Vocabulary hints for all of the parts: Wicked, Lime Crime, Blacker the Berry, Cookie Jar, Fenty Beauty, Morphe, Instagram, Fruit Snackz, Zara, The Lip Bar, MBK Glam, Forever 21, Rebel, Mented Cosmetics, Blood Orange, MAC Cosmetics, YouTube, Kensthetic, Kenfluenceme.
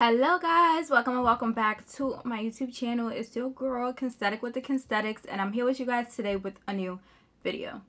Hello guys, welcome back to my YouTube channel. It's your girl Kensthetic with the Kensthetics, and I'm here with you guys today with a new video.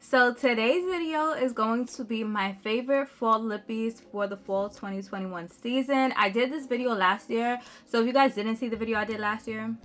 So today's video is going to be my favorite fall lippies for the fall 2021 season. I did this video last year, so if you guys didn't see the video I did last year,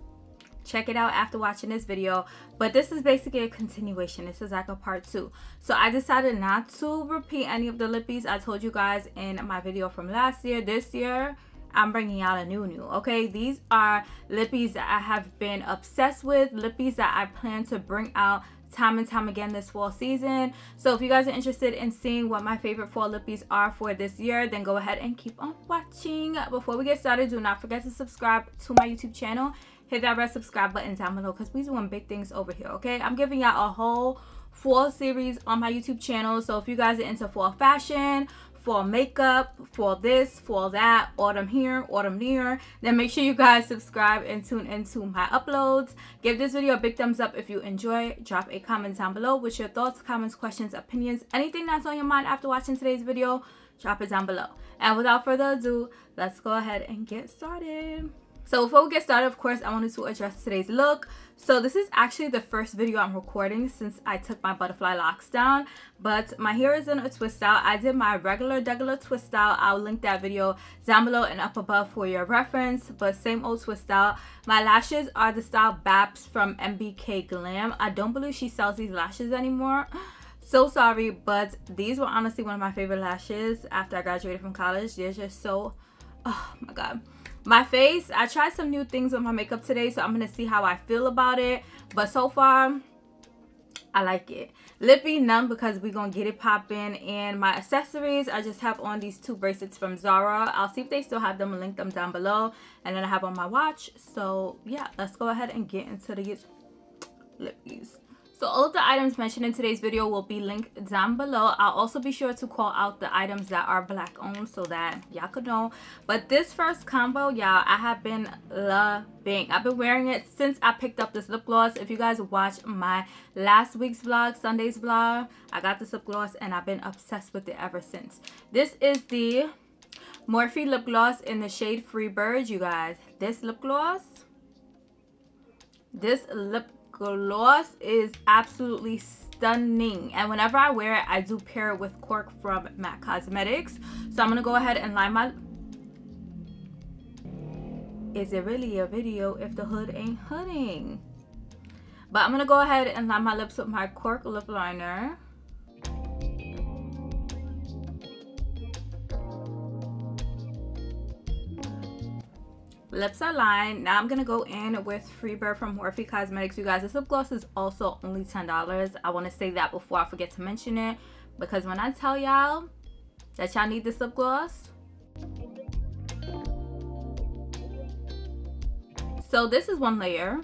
check it out after watching this video. But this is basically a continuation. This is like a part two. So I decided not to repeat any of the lippies I told you guys in my video from last year. This year, I'm bringing out a new, okay? These are lippies that I have been obsessed with, lippies that I plan to bring out time and time again this fall season. So if you guys are interested in seeing what my favorite fall lippies are for this year, then go ahead and keep on watching. Before we get started, do not forget to subscribe to my YouTube channel. Hit that red subscribe button down below because we're doing big things over here, okay? I'm giving y'all a whole fall series on my YouTube channel. So if you guys are into fall fashion, fall makeup, fall this, fall that, autumn here, autumn there, then make sure you guys subscribe and tune into my uploads. Give this video a big thumbs up if you enjoy. Drop a comment down below with your thoughts, comments, questions, opinions, anything that's on your mind after watching today's video. Drop it down below, and without further ado, let's go ahead and get started. So before we get started, of course, I wanted to address today's look. So this is actually the first video I'm recording since I took my butterfly locks down, but my hair is in a twist out. I did my regular twist out. I'll link that video down below and up above for your reference, but same old twist out. My lashes are the style Babs from MBK Glam. I don't believe she sells these lashes anymore. So sorry, but these were honestly one of my favorite lashes after I graduated from college. They're just so, oh my god. My face, I tried some new things with my makeup today, so I'm gonna see how I feel about it, but so far I like it. Lippy none, because we're gonna get it popping. And my accessories, I just have on these two bracelets from Zara. I'll see if they still have them and link them down below. And then I have on my watch. So yeah, let's go aheed and get into the lippies. So all of the items mentioned in today's video will be linked down below. I'll also be sure to call out the items that are black owned so that y'all could know. But this first combo, y'all, I have been loving. I've been wearing it since I picked up this lip gloss. If you guys watch my last week's vlog, Sunday's vlog, I got this lip gloss and I've been obsessed with it ever since. This is the Morphe lip gloss in the shade Free Bird, you guys. This lip gloss is absolutely stunning, and whenever I wear it, I do pair it with cork from MAC Cosmetics. So I'm gonna go ahead and line my... Is it really a video if the hood ain't hooding? But I'm gonna go ahead and line my lips with my cork lip liner. Lips are lined. Now I'm gonna go in with Free Bird from Morphe Cosmetics. You guys, this lip gloss is also only $10. I want to say that before I forget to mention it, because when I tell y'all that y'all need this lip gloss. So this is one layer,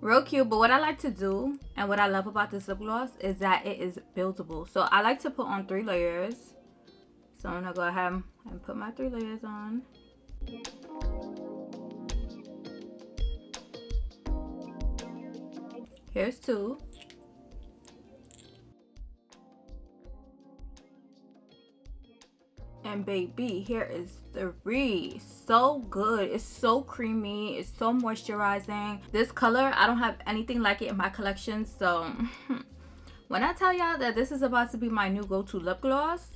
real cute. But what I like to do and what I love about this lip gloss is that it is buildable. So I like to put on 3 layers. So I'm gonna go ahead and put my 3 layers on. Here's 2. And baby, here is 3. So good. It's so creamy. It's so moisturizing. This color, I don't have anything like it in my collection. So when I tell y'all that this is about to be my new go-to lip gloss,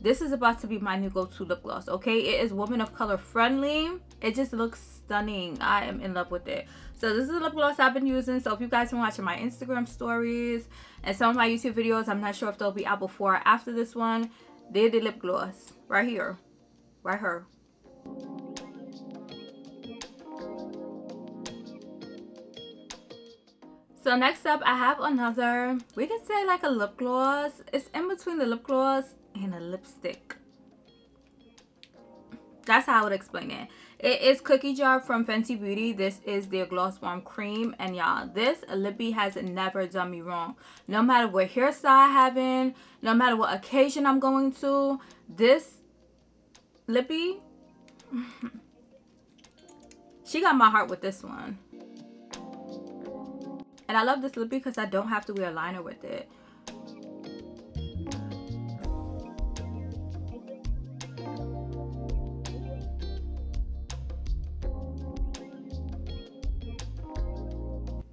this is about to be my new go-to lip gloss, okay? It is woman of color friendly. It just looks stunning. I am in love with it. So this is the lip gloss I've been using. So if you guys been watching my Instagram stories and some of my YouTube videos, I'm not sure if they'll be out before or after this one. They're the lip gloss right here, right here. So next up, I have another, we can say like a lip gloss. It's in between the lip gloss and a lipstick. That's how I would explain it. It is Cookie Jar from Fenty Beauty. This is their Gloss Warm Cream. And y'all, this lippy has never done me wrong. No matter what hairstyle I have in, no matter what occasion I'm going to, this lippy She got my heart with this one. And I love this lip because I don't have to wear a liner with it.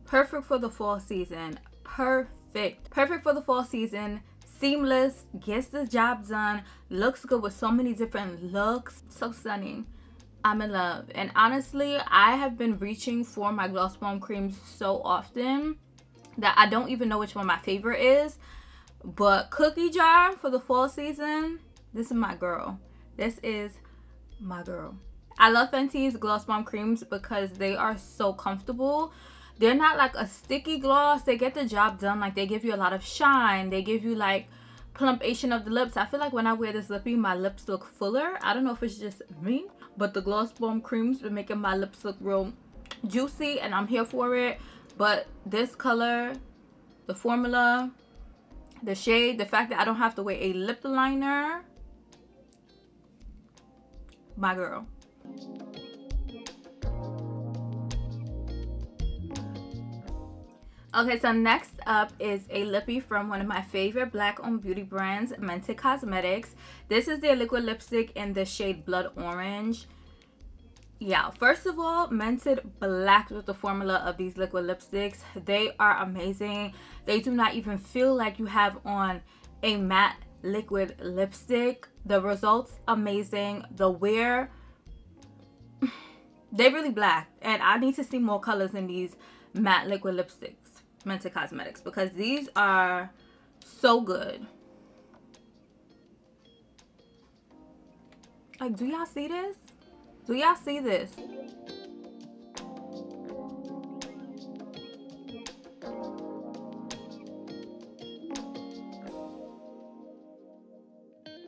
Perfect for the fall season. Perfect. Perfect for the fall season. Seamless. Gets the job done. Looks good with so many different looks. So stunning. I'm in love. And honestly, I have been reaching for my gloss foam creams so often that I don't even know which one my favorite is. But Cookie Jar for the fall season, this is my girl. This is my girl. I love Fenty's gloss foam creams because they are so comfortable. They're not like a sticky gloss. They get the job done. Like, they give you a lot of shine. They give you like plumpation of the lips. I feel like when I wear this lippy, my lips look fuller. I don't know if it's just me, but the gloss foam creams been making my lips look real juicy, and I'm here for it. But this color, the formula, the shade, the fact that I don't have to wear a lip liner, my girl. Okay, so next up is a lippy from one of my favorite black-owned beauty brands, Mented Cosmetics. This is their liquid lipstick in the shade Blood Orange. Yeah, first of all, Mented blacked with the formula of these liquid lipsticks. They are amazing. They do not even feel like you have on a matte liquid lipstick. The results, amazing. The wear, they really blacked. And I need to see more colors in these matte liquid lipsticks. Mented Cosmetics, because these are so good. Like, do y'all see this? Do y'all see this?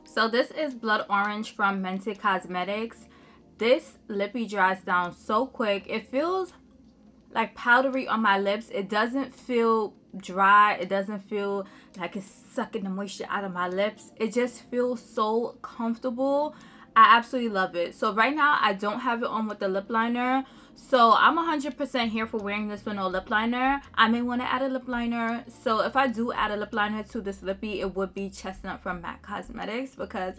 So this is Blood Orange from Mented Cosmetics. This lippy dries down so quick. It feels like powdery on my lips. It doesn't feel dry. It doesn't feel like it's sucking the moisture out of my lips. It just feels so comfortable. I absolutely love it. So right now I don't have it on with the lip liner, so I'm 100% here for wearing this with no lip liner. I may want to add a lip liner, so if I do add a lip liner to this lippy, it would be Chestnut from MAC Cosmetics, because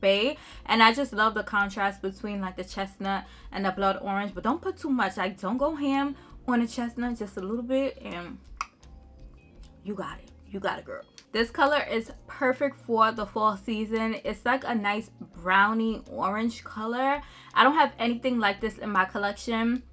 bae. And I just love the contrast between like the chestnut and the blood orange, but don't put too much. Like, don't go ham on the chestnut, just a little bit, and you got it. You got it, girl. This color is perfect for the fall season. It's like a nice browny orange color. I don't have anything like this in my collection.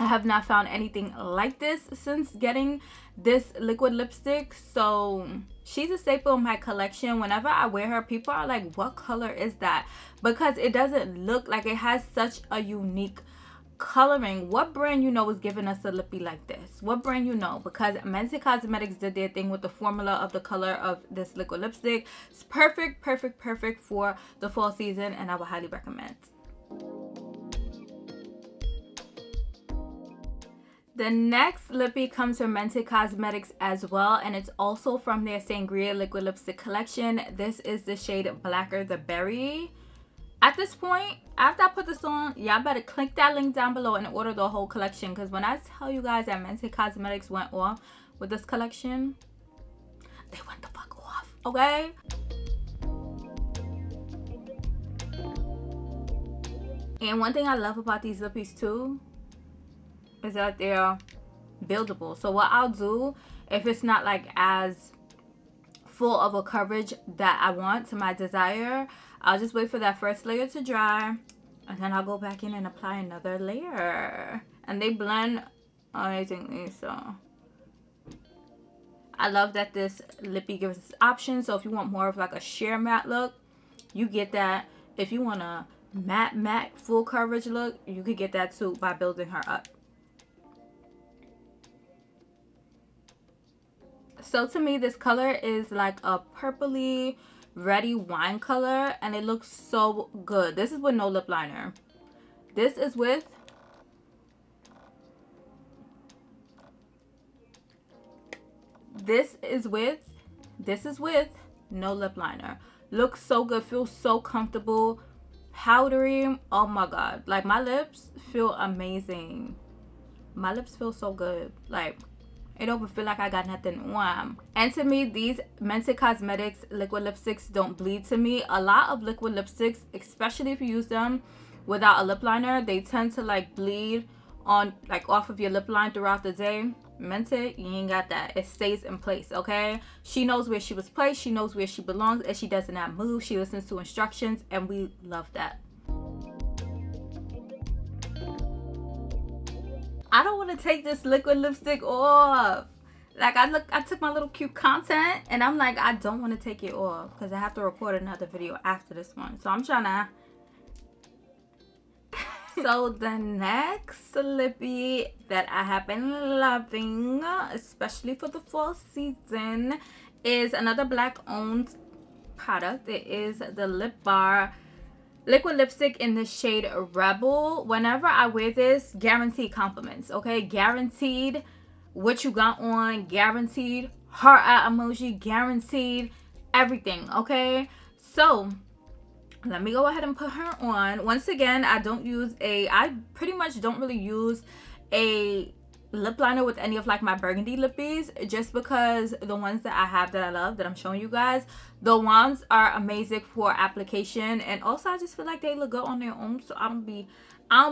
I have not found anything like this since getting this liquid lipstick. So she's a staple in my collection. Whenever I wear her, people are like, what color is that? Because it doesn't look like it has such a unique coloring. What brand you know is giving us a lippy like this? What brand you know? Because Mented Cosmetics did their thing with the formula of the color of this liquid lipstick. It's perfect, perfect, perfect for the fall season, and I would highly recommend. The next lippy comes from Mented Cosmetics as well, and it's also from their Sangria liquid lipstick collection. This is the shade Blacker the Berry. At this point, after I put this on, y'all better click that link down below and order the whole collection, because when I tell you guys that Mented Cosmetics went off with this collection, they went the fuck off, okay? And one thing I love about these lippies too is that they're buildable. So what I'll do, if it's not like as full of a coverage that I want to my desire, I'll just wait for that first layer to dry, and then I'll go back in and apply another layer. And they blend amazingly, so I love that this lippy gives us options. So if you want more of like a sheer matte look, you get that. If you want a matte full coverage look, you could get that too by building her up. So to me, this color is like a purpley reddy wine color, and it looks so good. This is with no lip liner. This is with no lip liner. Looks so good, feels so comfortable, powdery. Oh my god, like my lips feel amazing. My lips feel so good. Like, it don't feel like I got nothing on. And to me, these Mented Cosmetics liquid lipsticks don't bleed to me. A lot of liquid lipsticks, especially if you use them without a lip liner, they tend to like bleed on, like off of your lip line throughout the day. Mented, you ain't got that. It stays in place, okay? She knows where she was placed, she knows where she belongs, and she does not move. She listens to instructions, and we love that. I don't want to take this liquid lipstick off. Like, I took my little cute content and I'm like, I don't want to take it off because I have to record another video after this one. So I'm trying to. So the next lippy that I have been loving, especially for the fall season, is another black owned product. It is the Lip Bar liquid lipstick in the shade Rebel. Whenever I wear this, guaranteed compliments, okay? Guaranteed what you got on, guaranteed heart eye emoji, guaranteed everything, okay? So let me go ahead and put her on. Once again, I pretty much don't really use a lip liner with any of like my burgundy lippies, just because the ones that I have that I love that I'm showing you guys, the ones are amazing for application, and also I just feel like they look good on their own. So I don't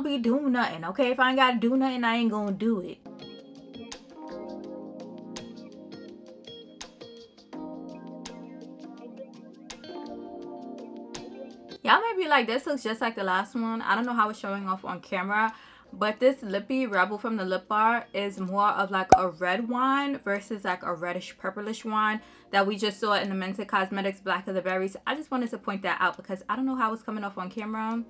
be doing nothing, okay? If I ain't gotta do nothing, I ain't gonna do it. Y'all might be like, this looks just like the last one. I don't know how it's showing off on camera, but this lippy Rebel from the Lip Bar is more of like a red wine versus like a reddish purplish wine that we just saw in the Mented Cosmetics Black of the Berries. I just wanted to point that out because I don't know how it's coming off on camera,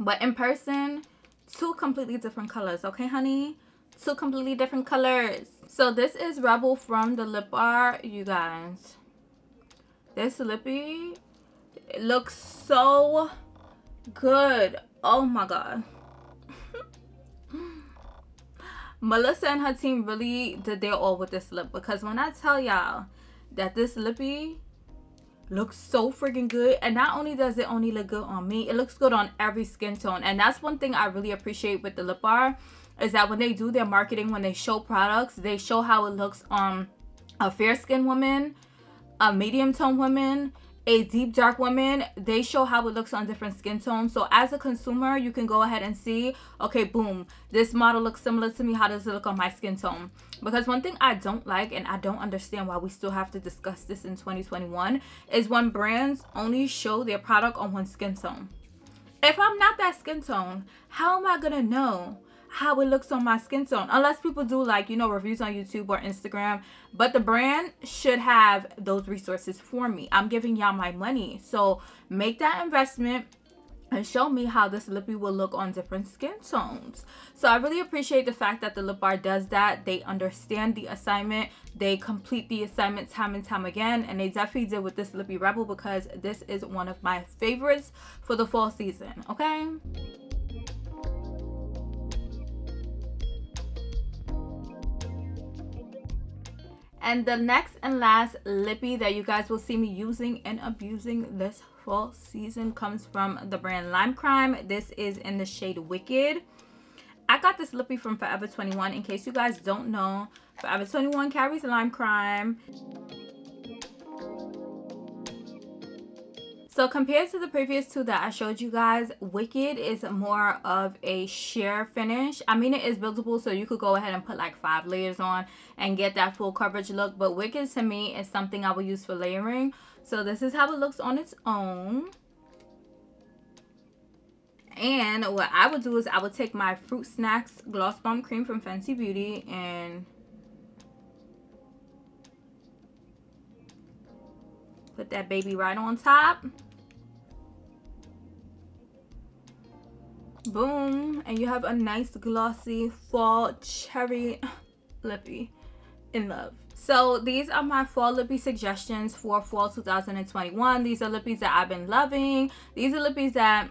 but in person, two completely different colors, okay honey? Two completely different colors. So this is Rebel from the Lip Bar, you guys. This lippy, it looks so good. Oh my god. Melissa and her team really did their all with this lip, because when I tell y'all that this lippy looks so freaking good, and not only does it only look good on me, it looks good on every skin tone. And that's one thing I really appreciate with the Lip Bar, is that when they do their marketing, when they show products, they show how it looks on a fair skinned woman, a medium tone woman, a deep dark woman. They show how it looks on different skin tones, so as a consumer you can go ahead and see, okay, boom, this model looks similar to me, how does it look on my skin tone? Because one thing I don't like, and I don't understand why we still have to discuss this in 2021, is when brands only show their product on one skin tone. If I'm not that skin tone, how am I gonna know how it looks on my skin tone? Unless people do, like, you know, reviews on YouTube or Instagram, but the brand should have those resources for me. I'm giving y'all my money, so make that investment and show me how this lippy will look on different skin tones. So I really appreciate the fact that the Lip Bar does that. They understand the assignment, they complete the assignment time and time again, and they definitely did with this lippy Rebel, because this is one of my favorites for the fall season, okay? And the next and last lippy that you guys will see me using and abusing this fall season comes from the brand Lime Crime. This is in the shade Wicked. I got this lippy from Forever 21. In case you guys don't know, Forever 21 carries Lime Crime. So compared to the previous two that I showed you guys, Wicked is more of a sheer finish. I mean, it is buildable, so you could go ahead and put like 5 layers on and get that full coverage look. But Wicked to me is something I will use for layering. So this is how it looks on its own. And what I would do is I would take my Fruit Snacks Gloss Bomb Cream from Fenty Beauty and put that baby right on top. Boom. And you have a nice glossy fall cherry lippy in love. So these are my fall lippy suggestions for fall 2021. These are lippies that I've been loving. These are lippies that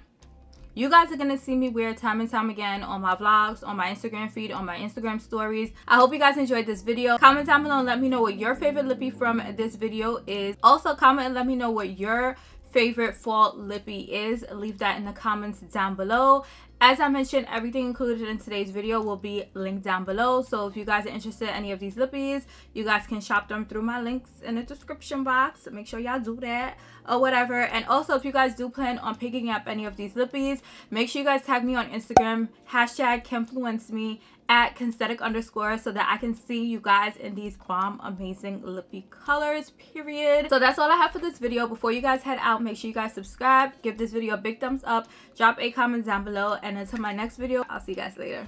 you guys are going to see me wear time and time again on my vlogs, on my Instagram feed, on my Instagram stories. I hope you guys enjoyed this video. Comment down below and let me know what your favorite lippy from this video is. Also comment and let me know what your favorite fall lippy is. Leave that in the comments down below. As I mentioned, everything included in today's video will be linked down below. So if you guys are interested in any of these lippies, you guys can shop them through my links in the description box. Make sure y'all do that or whatever. And also, if you guys do plan on picking up any of these lippies, make sure you guys tag me on Instagram, hashtag Kenfluenceme, at Kensthetic _, so that I can see you guys in these bomb amazing lippy colors, period. So that's all I have for this video. Before you guys head out, make sure you guys subscribe, give this video a big thumbs up, drop a comment down below, and until my next video, I'll see you guys later.